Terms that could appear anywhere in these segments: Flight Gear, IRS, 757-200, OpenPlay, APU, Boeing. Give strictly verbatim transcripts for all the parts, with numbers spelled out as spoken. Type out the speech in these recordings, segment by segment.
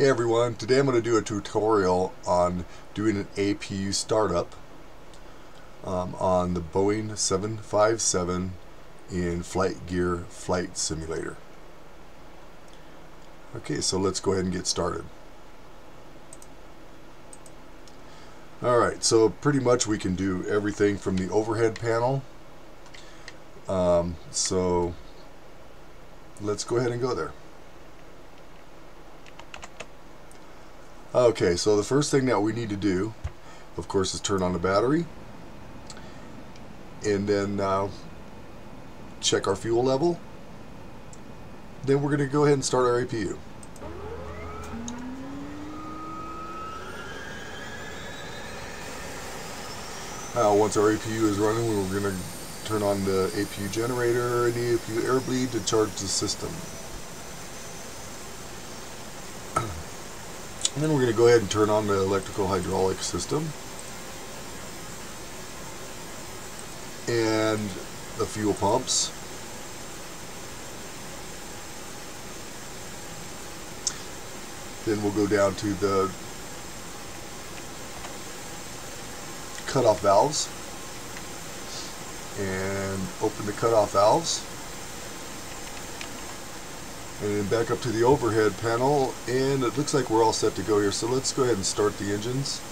Hey everyone, today I'm going to do a tutorial on doing an A P U startup um, on the Boeing seven five seven in Flight Gear Flight Simulator. Okay, so let's go ahead and get started. Alright, so pretty much we can do everything from the overhead panel. Um, so let's go ahead and go there. Okay, so the first thing that we need to do, of course, is turn on the battery, and then uh, check our fuel level. Then we're going to go ahead and start our A P U. Uh, once our A P U is running, we're going to turn on the A P U generator and the A P U air bleed to charge the system. And then we're going to go ahead and turn on the electrical hydraulic system and the fuel pumps. Then we'll go down to the cutoff valves and open the cutoff valves. And back up to the overhead panel, and it looks like we're all set to go here, so let's go ahead and start the engines.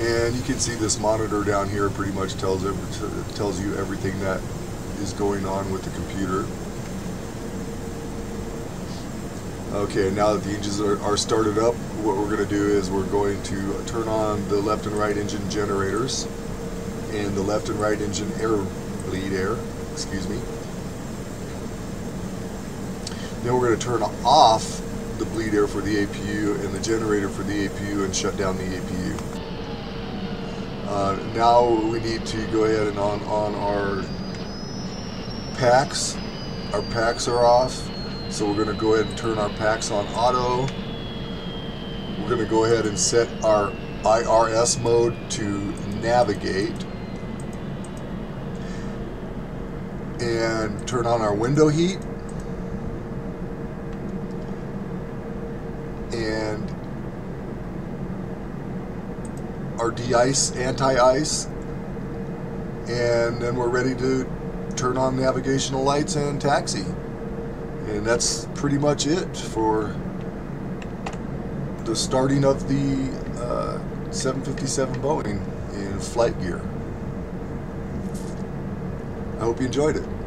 And you can see this monitor down here pretty much tells it, it tells you everything that is going on with the computer. Okay, now that the engines are, are started up, what we're going to do is we're going to turn on the left and right engine generators and the left and right engine air bleed air, excuse me. Then we're going to turn off the bleed air for the A P U and the generator for the A P U and shut down the A P U. Uh, now we need to go ahead and on, on our packs. Our packs are off. So we're going to go ahead and turn our packs on auto. We're going to go ahead and set our I R S mode to navigate. And turn on our window heat. And our de-ice, anti-ice. And then we're ready to turn on navigational lights and taxi. And that's pretty much it for the starting of the uh, seven fifty-seven Boeing in Flight Gear. I hope you enjoyed it.